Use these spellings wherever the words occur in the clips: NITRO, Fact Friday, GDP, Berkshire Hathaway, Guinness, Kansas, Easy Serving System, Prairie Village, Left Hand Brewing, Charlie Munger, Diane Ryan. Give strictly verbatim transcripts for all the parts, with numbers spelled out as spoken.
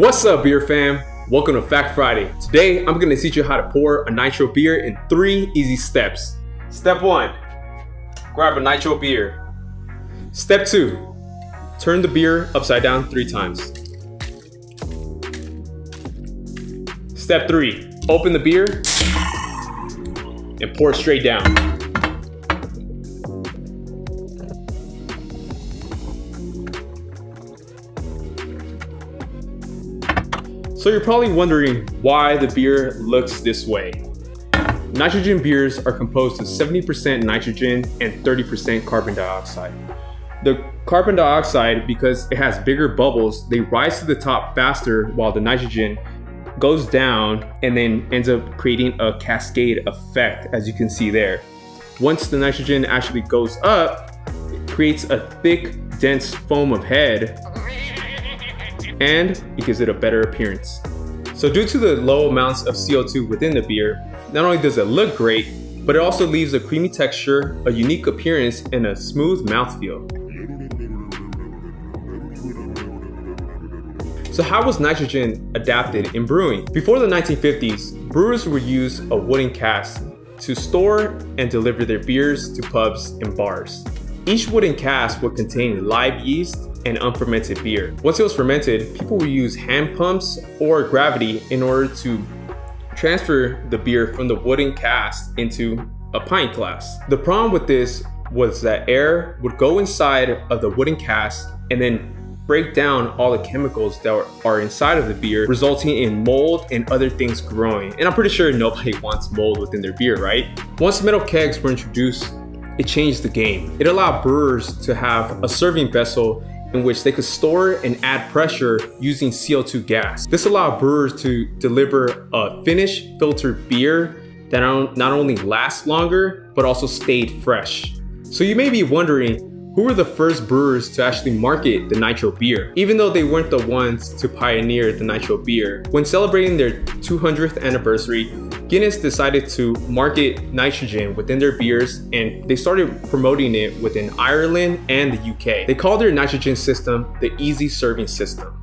What's up, beer fam? Welcome to Fact Friday. Today, I'm gonna teach you how to pour a nitro beer in three easy steps. Step one, grab a nitro beer. Step two, turn the beer upside down three times. Step three, open the beer and pour straight down. So you're probably wondering why the beer looks this way. Nitrogen beers are composed of seventy percent nitrogen and thirty percent carbon dioxide. The carbon dioxide, because it has bigger bubbles, they rise to the top faster while the nitrogen goes down and then ends up creating a cascade effect, as you can see there. Once the nitrogen actually goes up, it creates a thick, dense foam of head, and it gives it a better appearance. So due to the low amounts of C O two within the beer, not only does it look great, but it also leaves a creamy texture, a unique appearance, and a smooth mouthfeel. So how was nitrogen adapted in brewing? Before the nineteen fifties, brewers would use a wooden cask to store and deliver their beers to pubs and bars. Each wooden cask would contain live yeast and unfermented beer. Once it was fermented, people would use hand pumps or gravity in order to transfer the beer from the wooden cask into a pint glass. The problem with this was that air would go inside of the wooden cask and then break down all the chemicals that are inside of the beer, resulting in mold and other things growing. And I'm pretty sure nobody wants mold within their beer, right? Once metal kegs were introduced, it changed the game. It allowed brewers to have a serving vessel in which they could store and add pressure using C O two gas. This allowed brewers to deliver a finished filtered beer that not only lasts longer, but also stayed fresh. So you may be wondering, who were the first brewers to actually market the nitro beer? Even though they weren't the ones to pioneer the nitro beer, when celebrating their two hundredth anniversary, Guinness decided to market nitrogen within their beers, and they started promoting it within Ireland and the U K. They called their nitrogen system the Easy Serving System.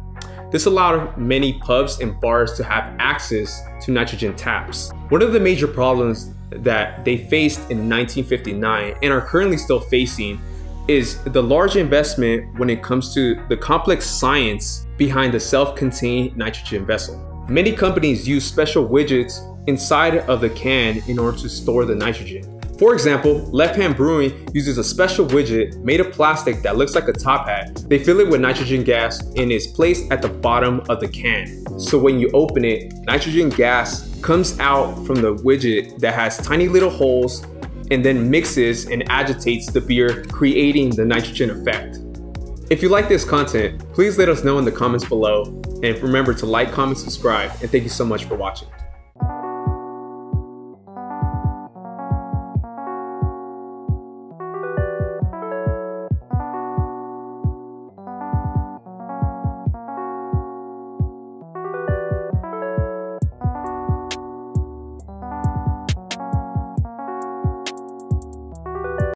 This allowed many pubs and bars to have access to nitrogen taps. One of the major problems that they faced in nineteen fifty-nine and are currently still facing is the large investment when it comes to the complex science behind the self-contained nitrogen vessel. Many companies use special widgets inside of the can in order to store the nitrogen. For example, Left Hand Brewing uses a special widget made of plastic that looks like a top hat. They fill it with nitrogen gas and is placed at the bottom of the can. So when you open it, nitrogen gas comes out from the widget that has tiny little holes and then mixes and agitates the beer, creating the nitrogen effect. If you like this content, please let us know in the comments below, and remember to like, comment, subscribe, and thank you so much for watching.